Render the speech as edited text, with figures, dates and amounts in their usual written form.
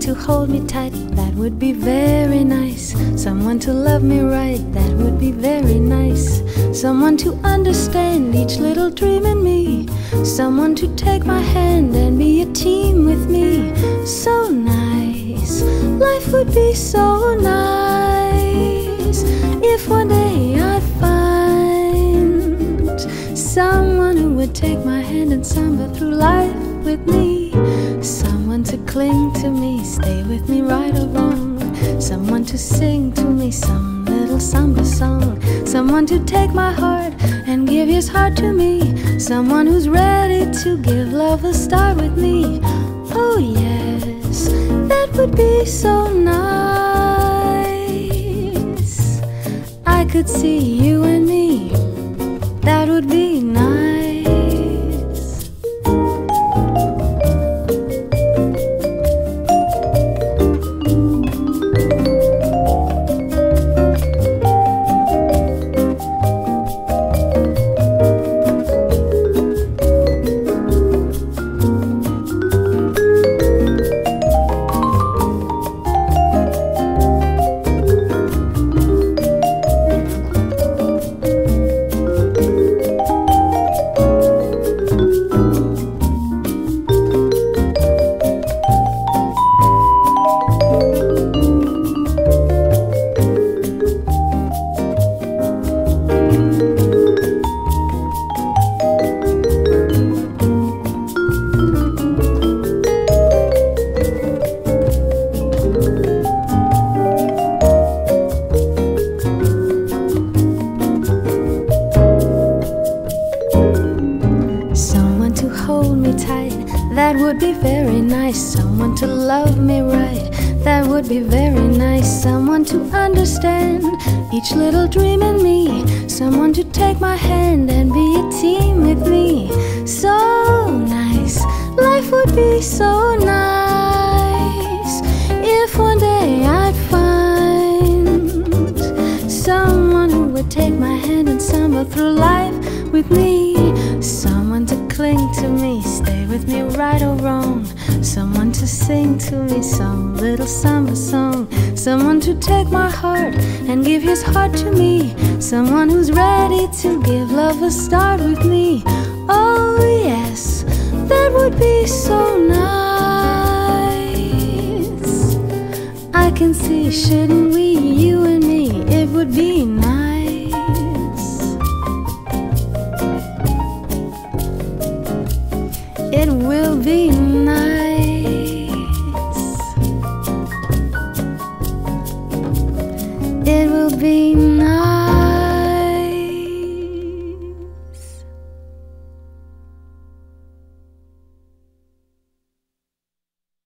Someone to hold me tight, that would be very nice. Someone to love me right, that would be very nice. Someone to understand each little dream in me. Someone to take my hand and be a team with me. So nice, life would be so nice if one day I'd find someone who would take my hand and samba through life with me. Someone to cling to me, stay with me right or wrong. Someone to sing to me some little samba song. Someone to take my heart and give his heart to me. Someone who's ready to give love a start with me. Oh yes, that would be so nice. I could see you and me, that would be nice. That would be very nice. Someone to love me right, that would be very nice. Someone to understand each little dream in me. Someone to take my hand and be a team with me. So nice, life would be so nice if one day I'd find someone who would take my hand and samba through life with me. Someone to cling to me, stay with me right or wrong. Someone to sing to me some little samba song. Someone to take my heart and give his heart to me. Someone who's ready to give love a start with me. Oh yes, that would be so nice. I can see, shouldn't we, you and me, it would be nice. It will be